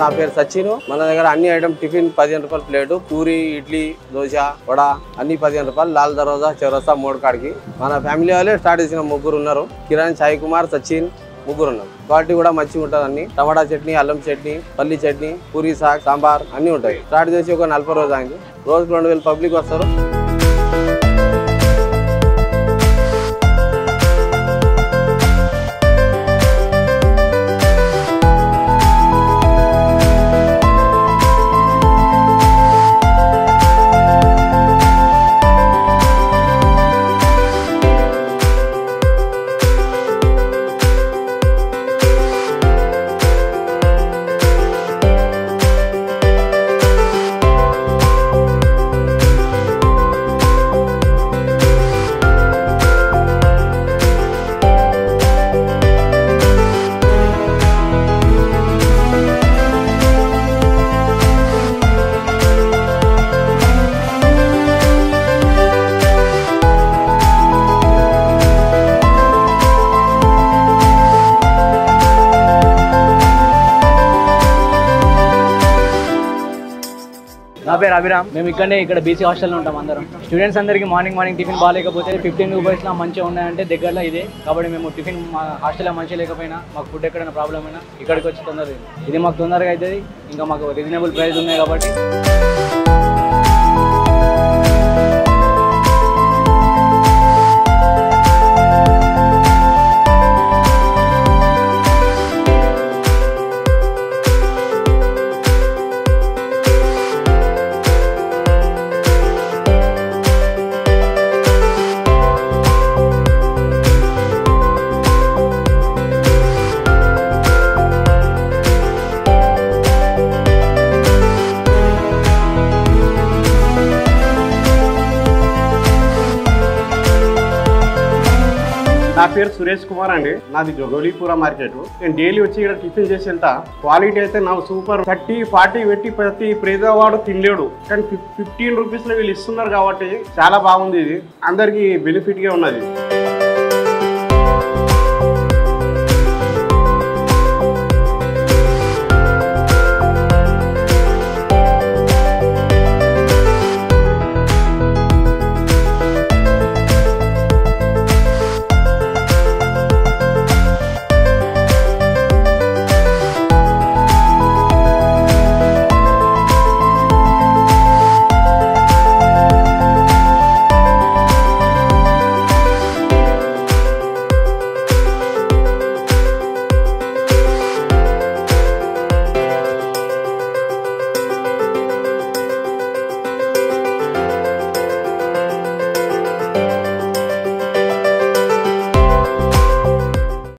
నా పేరు సచిన్. మన దగ్గర అన్ని ఐటమ్ టిఫిన్ 15 రూపాయలు ప్లేటు, పూరి, ఇడ్లీ, దోశ, వడ అన్ని 15 రూపాయలు. లాల్ దరోజా చౌరస్తా మూడు కాడికి మన ఫ్యామిలీ వాళ్ళే స్టార్ట్ చేసిన ముగ్గురు ఉన్నారు. కిరణ్, సాయి కుమార్, సచిన్ ముగ్గురు ఉన్నారు. క్వాలిటీ కూడా మంచిగా ఉంటుంది. అన్ని టమాటా చట్నీ, అల్లం చట్నీ, పల్లి చట్నీ, పూరి, సాగ్, సాంబార్ అన్నీ ఉంటాయి. స్టార్ట్ చేసి ఒక 40 రోజులు అయింది. రోజుకు 2000 పబ్లిక్ వస్తారు. నా పేరు అభిరామ్. మేము ఇక్కడ బీసీ హాస్టల్లో ఉంటాం. అందరం స్టూడెంట్స్ అందరికీ మార్నింగ్ టిఫిన్ బాగాలేకపోతే 15 రూపాయస్లో మంచిగా ఉన్నాయంటే దగ్గరలో ఇదే కాబట్టి మేము టిఫిన్ మా హాస్టల్లో మంచిగా లేకపోయినా మాకు ఫుడ్ ఎక్కడైనా ప్రాబ్లం అయినా ఇక్కడికి వచ్చి తొందరగా ఇది మాకు తొందరగా అవుతుంది. ఇంకా మాకు రీజనబుల్ ప్రైస్ ఉన్నాయి కాబట్టి నా పేరు సురేష్ కుమార్ అండి. నాది జోగోలీపుర మార్కెట్. నేను డైలీ వచ్చి ఇక్కడ టిఫిన్ చేసి వెళ్తా. క్వాలిటీ అయితే నాకు సూపర్. 30-40 పెట్టి ప్రతి పేదవాడు తినలేడు, కానీ 15 రూపీస్లో వీళ్ళు ఇస్తున్నారు కాబట్టి చాలా బాగుంది. ఇది అందరికీ బెనిఫిట్గా ఉన్నది.